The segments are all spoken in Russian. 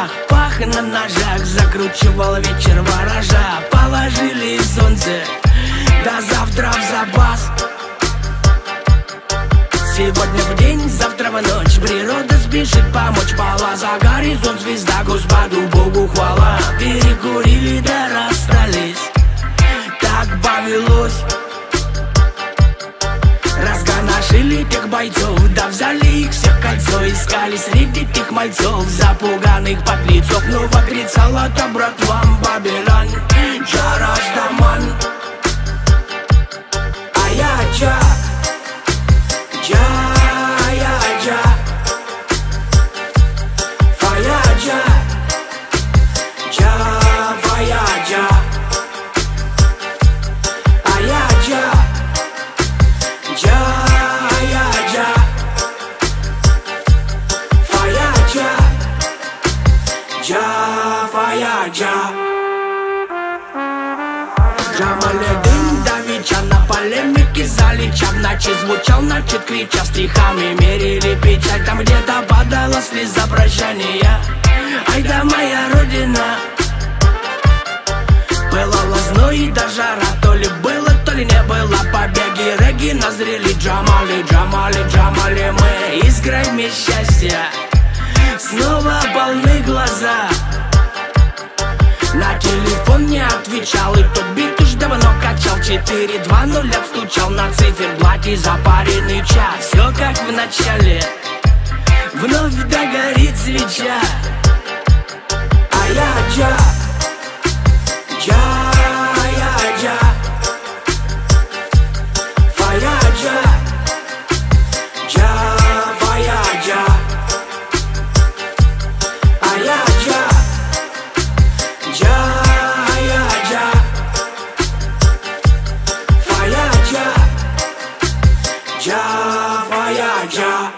ногах, паха на ножах, закручивал вечер ворожа. Положили солнце до завтра в запас. Сегодня в день, завтра в ночь, природа спешит помочь. Пала за горизонт звезда, Господу Богу хвала. Перекурили да расстались, так повелось. Разгоношили тех бойцов, да взяли их всех кольцо. Искали среди тех мальцов запуганных подлецов. Но в отрицала-то, брат, вам Бабилон, Джа Раштаман. А я Джа, Джа. Джамали дым до веча, на полемике залеча. В ночи звучал, значит крича, стихами мерили печаль. Там где-то падала слеза прощания, ай да моя родина. Было лозно и до жара, то ли было, то ли не было. Побеги регги назрели, Джамали, Джамали, Джамали. Мы искрами счастья, снова полны глаза. На телефон не отвечал, и тот бит уж давно качал. 4-2-0 обстучал на циферблате запаренный час. Все как в начале, вновь догорит свеча. А я Джа, Джа, я Джа, фая Джа, Джа, фая Джа. А я Джа, Джа. Jah, fire, Jah.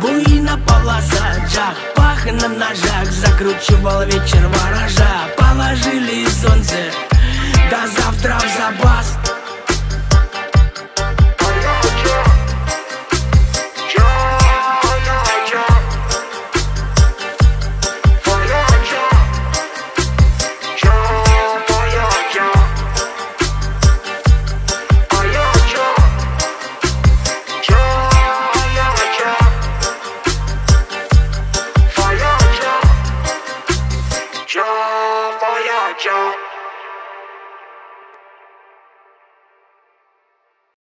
Буйна полоса, Джах, пах на ножах, закручивал вечер ворожа. Положили солнце до завтра в запас.